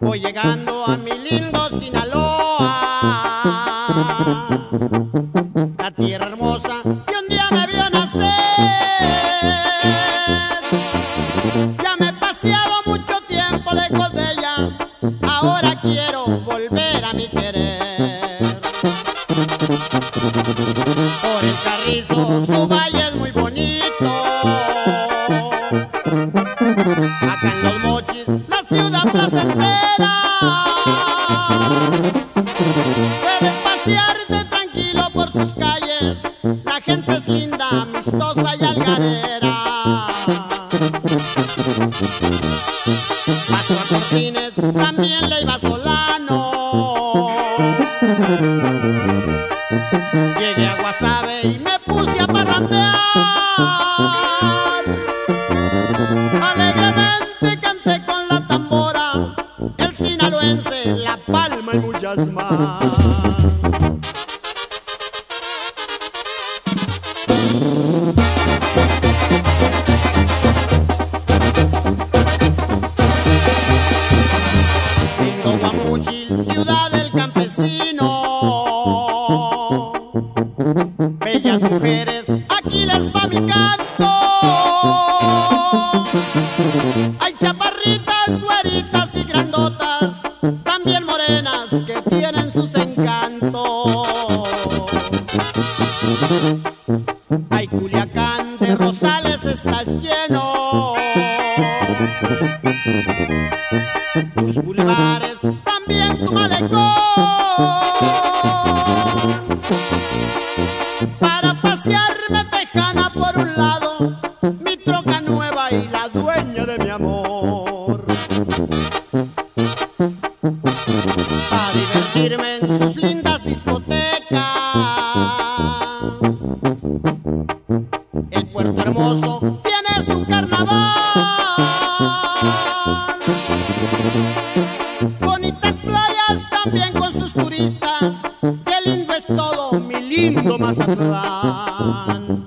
Voy llegando a mi lindo Sinaloa, la tierra hermosa que un día me vio nacer. Ya me he paseado mucho tiempo lejos de ella, ahora quiero volver a mi querer. Por el Carrizo su valle es muy bonito, acá en Los Mochis, la ciudad placentera. Puedes pasearte tranquilo por sus calles, la gente es linda, amistosa y algarera. Paso a Cortines, también le iba Solano. Llegué a Guasave y me puse a parrandear. Alegremente canté con la tambora, el sinaloense, la palma y muchas más. Lindo Guamuchil, ciudad del campesino, bellas mujeres, aquí les va mi canto. Hay chaparritas, güeritas y grandotas, también morenas que tienen sus encantos. Hay Culiacán, de rosales estás lleno, tus bulevares, también tu malecón. Para pasearme tejana por un lado, mi troca nueva y la dueña de mi amor. A divertirme en sus lindas discotecas, el Puerto Hermoso tiene su carnaval. Bonitas playas también con sus turistas, qué lindo es todo mi lindo Mazatlán.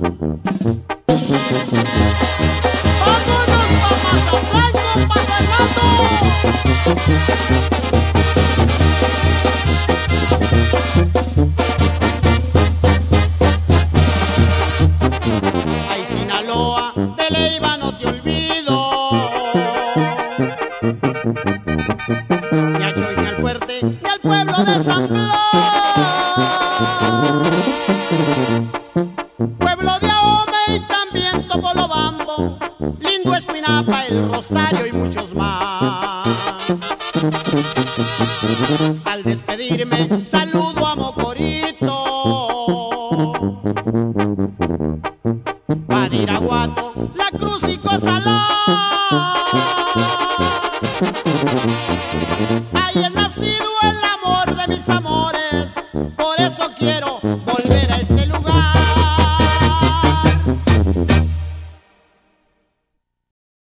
Ay, Sinaloa, de Leiva no te olvido, ni a Choy, ni al Fuerte, ni al pueblo de San Blas, pueblo de Ahome y también Topolobambo, lindo Espinapa, el Rosario y muchos más. Al despedirme saludo a Mocorito, Badiraguato, La Cruz y Cosalá. Ahí he nacido el amor de mis amores, por eso quiero